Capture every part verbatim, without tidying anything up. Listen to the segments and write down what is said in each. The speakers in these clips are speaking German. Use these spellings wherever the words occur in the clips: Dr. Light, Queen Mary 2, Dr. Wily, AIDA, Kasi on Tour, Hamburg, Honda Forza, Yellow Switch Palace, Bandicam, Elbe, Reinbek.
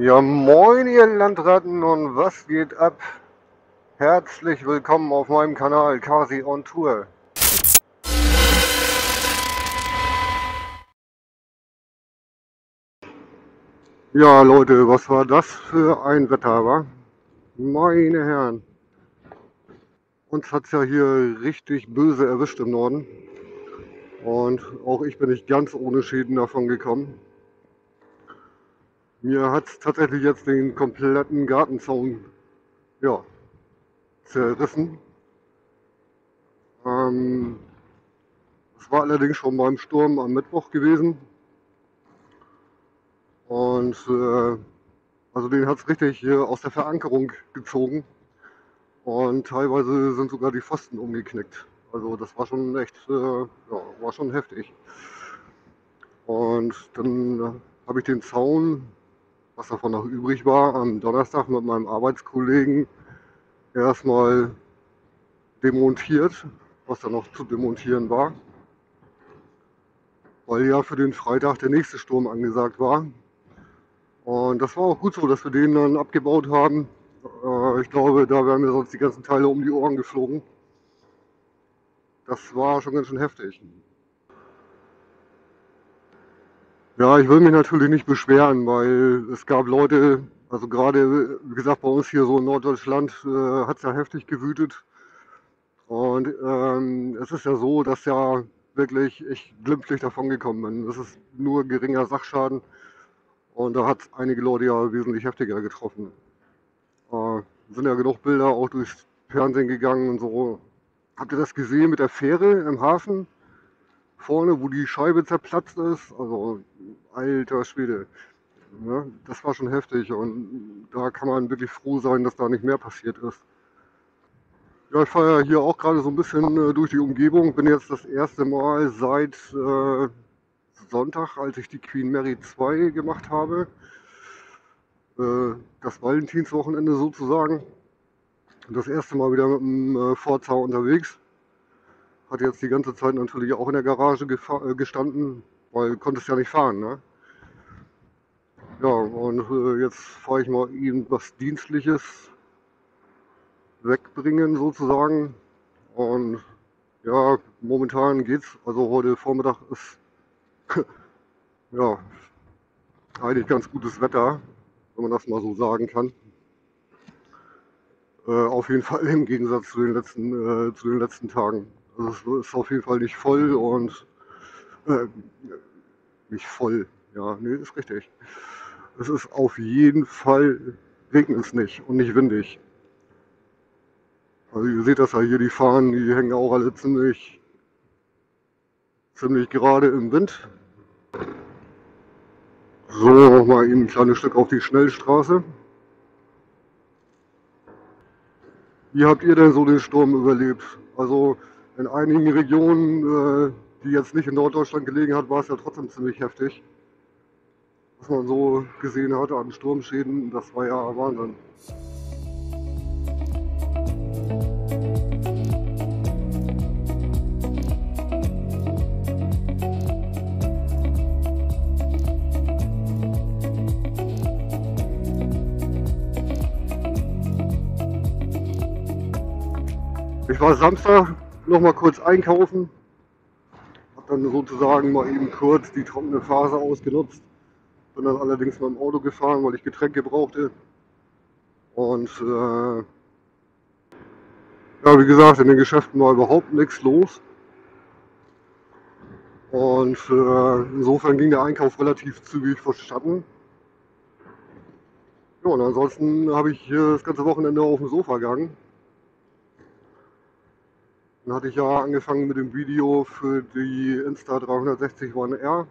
Ja moin ihr Landratten und was geht ab? Herzlich willkommen auf meinem Kanal Kasi on Tour. Ja Leute, was war das für ein Wetter, wa? Meine Herren. Uns hat es ja hier richtig böse erwischt im Norden. Und auch ich bin nicht ganz ohne Schäden davon gekommen. Mir hat es tatsächlich jetzt den kompletten Gartenzaun ja, zerrissen. Ähm, das war allerdings schon beim Sturm am Mittwoch gewesen. Und äh, also den hat es richtig hier aus der Verankerung gezogen. Und teilweise sind sogar die Pfosten umgeknickt. Also das war schon echt, äh, ja, war schon heftig. Und dann äh, habe ich den Zaun, was davon noch übrig war, am Donnerstag mit meinem Arbeitskollegen erstmal demontiert, was da noch zu demontieren war, weil ja für den Freitag der nächste Sturm angesagt war. Und das war auch gut so, dass wir den dann abgebaut haben. Ich glaube, da wären mir sonst die ganzen Teile um die Ohren geflogen. Das war schon ganz schön heftig. Ja, ich will mich natürlich nicht beschweren, weil es gab Leute, also gerade, wie gesagt, bei uns hier so in Norddeutschland äh, hat es ja heftig gewütet. Und ähm, es ist ja so, dass ja wirklich ich glimpflich davon gekommen bin. Das ist nur geringer Sachschaden und da hat es einige Leute ja wesentlich heftiger getroffen. Äh, sind ja genug Bilder auch durchs Fernsehen gegangen und so. Habt ihr das gesehen mit der Fähre im Hafen? Vorne, wo die Scheibe zerplatzt ist, also alter Schwede, ja, das war schon heftig und da kann man wirklich froh sein, dass da nicht mehr passiert ist. Ja, ich fahre ja hier auch gerade so ein bisschen äh, durch die Umgebung, bin jetzt das erste Mal seit äh, Sonntag, als ich die Queen Mary zwei gemacht habe, äh, das Valentinswochenende sozusagen, das erste Mal wieder mit dem äh, Forza unterwegs. Hat jetzt die ganze Zeit natürlich auch in der Garage gestanden, weil konntest ja nicht fahren, ne? Ja, und äh, jetzt fahre ich mal irgendwas Dienstliches wegbringen sozusagen. Und ja, momentan geht's. Also heute Vormittag ist ja eigentlich ganz gutes Wetter, wenn man das mal so sagen kann. Äh, auf jeden Fall im Gegensatz zu den letzten, äh, zu den letzten Tagen. Also es ist auf jeden Fall nicht voll und äh, nicht voll, ja, nee, ist richtig. Es ist auf jeden Fall, regnet es nicht und nicht windig. Also ihr seht das ja hier, die Fahnen, die hängen auch alle ziemlich, ziemlich gerade im Wind. So, nochmal eben ein kleines Stück auf die Schnellstraße. Wie habt ihr denn so den Sturm überlebt? Also in einigen Regionen, die jetzt nicht in Norddeutschland gelegen hat, war es ja trotzdem ziemlich heftig. Was man so gesehen hatte an Sturmschäden, das war ja Wahnsinn. Ich war Samstag noch mal kurz einkaufen, hab dann sozusagen mal eben kurz die trockene Phase ausgenutzt, bin dann allerdings mit dem Auto gefahren, weil ich Getränke brauchte und äh, ja, wie gesagt, in den Geschäften war überhaupt nichts los und äh, insofern ging der Einkauf relativ zügig vonstatten. Ja, und ansonsten habe ich äh, das ganze Wochenende auf dem Sofa gehangen. Dann hatte ich ja angefangen mit dem Video für die Insta dreihundertsechzig One R,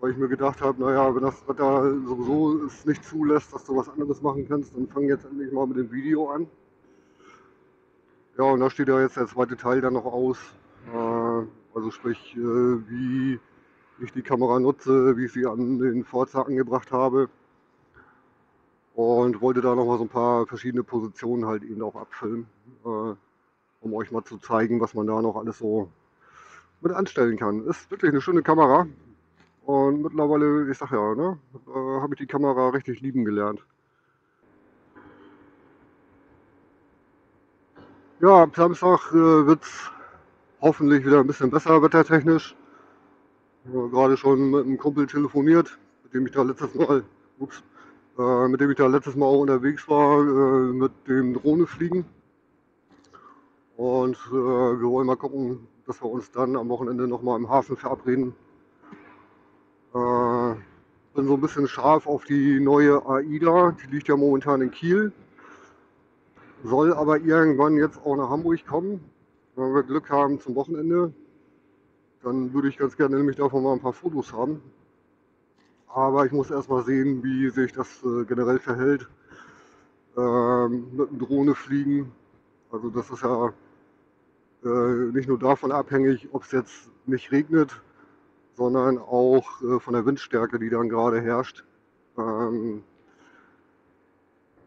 weil ich mir gedacht habe, naja, wenn das Wetter sowieso es nicht zulässt, dass du was anderes machen kannst, dann fang jetzt endlich mal mit dem Video an. Ja, und da steht ja jetzt der zweite Teil dann noch aus, also sprich, wie ich die Kamera nutze, wie ich sie an den Forza angebracht habe. Und wollte da nochmal so ein paar verschiedene Positionen halt eben auch abfilmen, äh, um euch mal zu zeigen, was man da noch alles so mit anstellen kann. Ist wirklich eine schöne Kamera Und mittlerweile, ich sag ja, ne, äh, habe ich die Kamera richtig lieben gelernt. Ja, am Samstag äh, wird es hoffentlich wieder ein bisschen besser wettertechnisch. Äh, Gerade schon mit einem Kumpel telefoniert, mit dem ich da letztes Mal, ups, äh, mit dem ich da letztes Mal auch unterwegs war, äh, mit dem Drohne fliegen. Und äh, wir wollen mal gucken, dass wir uns dann am Wochenende nochmal im Hafen verabreden. Äh, bin so ein bisschen scharf auf die neue AIDA, die liegt ja momentan in Kiel. Soll aber irgendwann jetzt auch nach Hamburg kommen, wenn wir Glück haben zum Wochenende. Dann würde ich ganz gerne nämlich davon mal ein paar Fotos haben. Aber ich muss erstmal sehen, wie sich das äh, generell verhält. Ähm, mit einer Drohne fliegen. Also das ist ja äh, nicht nur davon abhängig, ob es jetzt nicht regnet, sondern auch äh, von der Windstärke, die dann gerade herrscht. Ähm,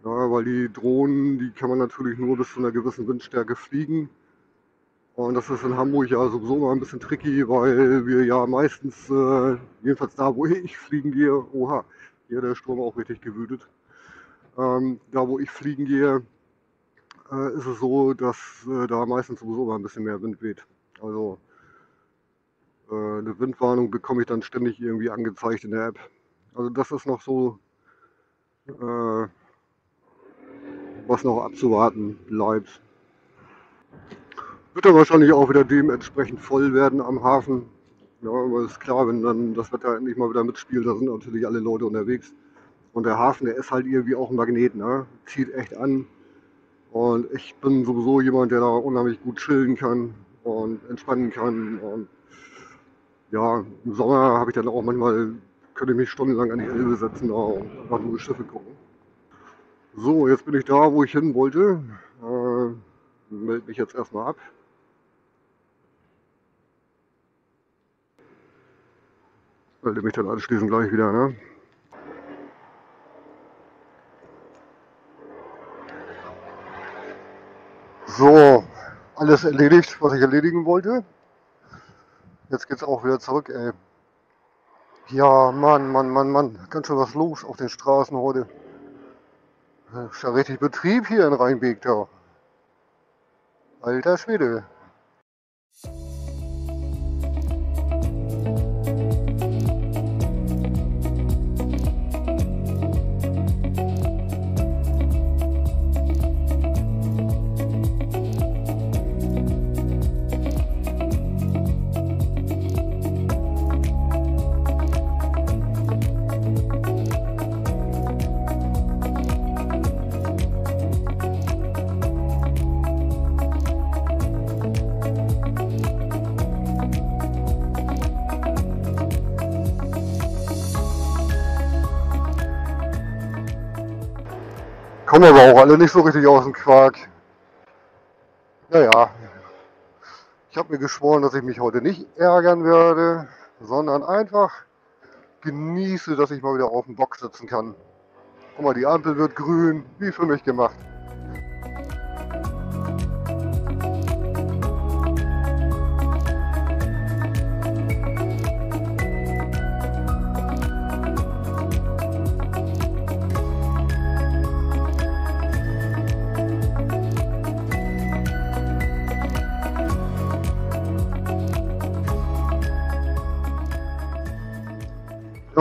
Ja, weil die Drohnen, die kann man natürlich nur bis zu einer gewissen Windstärke fliegen. Und das ist in Hamburg ja sowieso mal ein bisschen tricky, weil wir ja meistens, äh, jedenfalls da wo ich fliegen gehe, oha, hier der Sturm auch richtig gewütet. Ähm, da wo ich fliegen gehe, äh, ist es so, dass äh, da meistens sowieso mal ein bisschen mehr Wind weht. Also äh, eine Windwarnung bekomme ich dann ständig irgendwie angezeigt in der App. Also das ist noch so... Äh, was noch abzuwarten bleibt. Wird dann wahrscheinlich auch wieder dementsprechend voll werden am Hafen. Ja, aber ist klar, wenn dann das Wetter endlich mal wieder mitspielt, da sind natürlich alle Leute unterwegs. Und der Hafen, der ist halt irgendwie auch ein Magnet, ne? Zieht echt an. Und ich bin sowieso jemand, der da unheimlich gut chillen kann und entspannen kann. Und ja, im Sommer habe ich dann auch manchmal, könnte ich mich stundenlang an die Elbe setzen und einfach nur die Schiffe gucken. So, jetzt bin ich da, wo ich hin wollte. Äh, melde mich jetzt erstmal ab. Melde mich dann anschließend gleich wieder, ne? So, alles erledigt, was ich erledigen wollte. Jetzt geht's auch wieder zurück, ey. Ja, Mann, Mann, Mann, Mann. Ganz schön was los auf den Straßen heute. Das ist ja richtig Betrieb hier in Reinbek da. Alter Schwede. Kommen aber auch alle nicht so richtig aus dem Quark. Naja, ich habe mir geschworen, dass ich mich heute nicht ärgern werde, sondern einfach genieße, dass ich mal wieder auf dem Bock sitzen kann. Guck mal, die Ampel wird grün, wie für mich gemacht.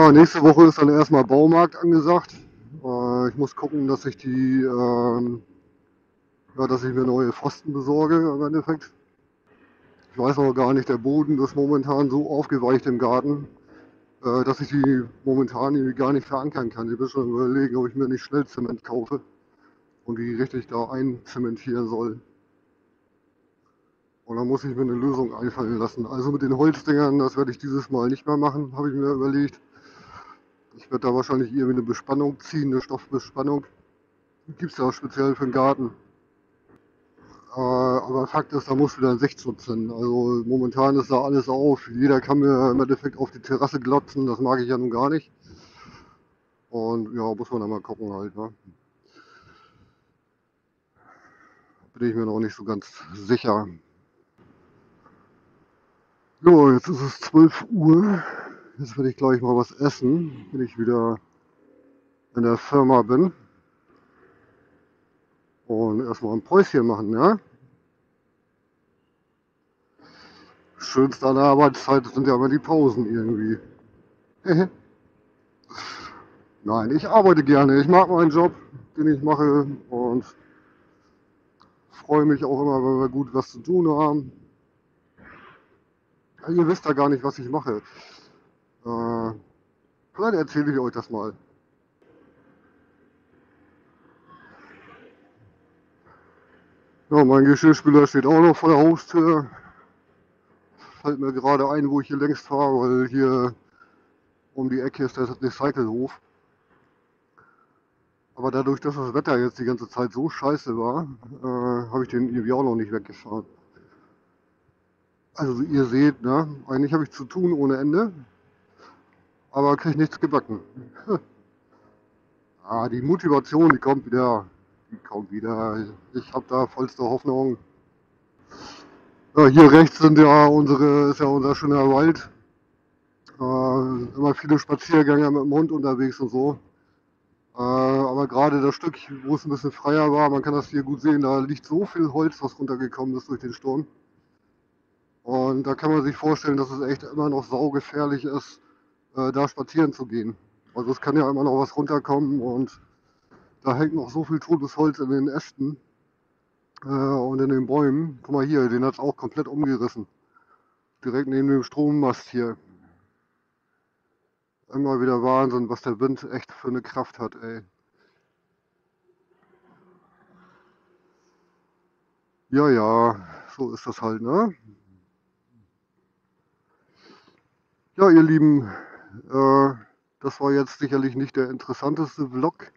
Ja, nächste Woche ist dann erstmal Baumarkt angesagt. Äh, ich muss gucken, dass ich die, ähm, ja, dass ich mir neue Pfosten besorge im Endeffekt. Ich weiß noch gar nicht, der Boden ist momentan so aufgeweicht im Garten, äh, dass ich die momentan irgendwie gar nicht verankern kann. Ich bin schon überlegen, ob ich mir nicht schnell Zement kaufe und die richtig da einzementieren soll. Und dann muss ich mir eine Lösung einfallen lassen. Also mit den Holzdingern, das werde ich dieses Mal nicht mehr machen, habe ich mir überlegt. Ich werde da wahrscheinlich irgendwie eine Bespannung ziehen, eine Stoffbespannung. Gibt es ja speziell für den Garten. Äh, aber Fakt ist, da muss wieder ein Sichtschutz hin. Also momentan ist da alles auf. Jeder kann mir im Endeffekt auf die Terrasse glotzen. Das mag ich ja nun gar nicht. Und ja, muss man dann mal gucken halt. Ne? Bin ich mir noch nicht so ganz sicher. So, jetzt ist es zwölf Uhr. Jetzt will ich gleich mal was essen, wenn ich wieder in der Firma bin. Und erstmal ein Päuschen machen, ja? Schönste an der Arbeitszeit sind ja immer die Pausen irgendwie. Nein, ich arbeite gerne. Ich mag meinen Job, den ich mache, und freue mich auch immer, wenn wir gut was zu tun haben. Ja, ihr wisst ja gar nicht, was ich mache. Äh, vielleicht erzähle ich euch das mal. Ja, mein Geschirrspüler steht auch noch vor der Haustür. Fällt mir gerade ein, wo ich hier längst fahre, weil hier um die Ecke ist der Recyclehof. Aber dadurch, dass das Wetter jetzt die ganze Zeit so scheiße war, äh, habe ich den irgendwie auch noch nicht weggefahren. Also ihr seht, ne, eigentlich habe ich zu tun ohne Ende, aber kriege nichts gebacken. Ah, die Motivation, die kommt wieder. Die kommt wieder. Ich habe da vollste Hoffnung. Ja, hier rechts sind ja unsere, ist ja unser schöner Wald. Äh, immer viele Spaziergänger mit dem Hund unterwegs und so. Äh, aber gerade das Stück, wo es ein bisschen freier war, man kann das hier gut sehen, da liegt so viel Holz, was runtergekommen ist durch den Sturm. Und da kann man sich vorstellen, dass es echt immer noch saugefährlich ist, äh, da spazieren zu gehen. Also es kann ja immer noch was runterkommen und da hängt noch so viel totes Holz in den Ästen äh, und in den Bäumen. Guck mal hier, den hat es auch komplett umgerissen. Direkt neben dem Strommast hier. Immer wieder Wahnsinn, was der Wind echt für eine Kraft hat, ey. Ja, ja, so ist das halt, ne? Ja, ihr Lieben, äh, das war jetzt sicherlich nicht der interessanteste Vlog.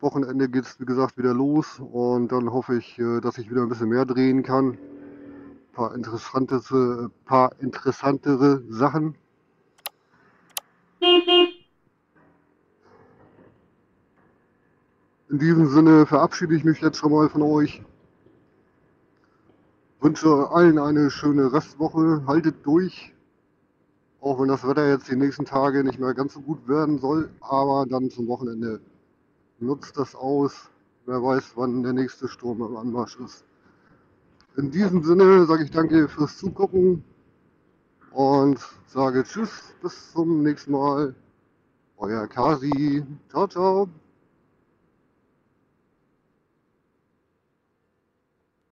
Wochenende geht es, wie gesagt, wieder los und dann hoffe ich, dass ich wieder ein bisschen mehr drehen kann. Ein paar interessante, paar interessantere Sachen. In diesem Sinne verabschiede ich mich jetzt schon mal von euch. Wünsche allen eine schöne Restwoche. Haltet durch. Auch wenn das Wetter jetzt die nächsten Tage nicht mehr ganz so gut werden soll. Aber dann zum Wochenende. Nutzt das aus. Wer weiß, wann der nächste Sturm am Anmarsch ist. In diesem Sinne sage ich danke fürs Zugucken und sage Tschüss, bis zum nächsten Mal. Euer Kasi. Ciao, ciao.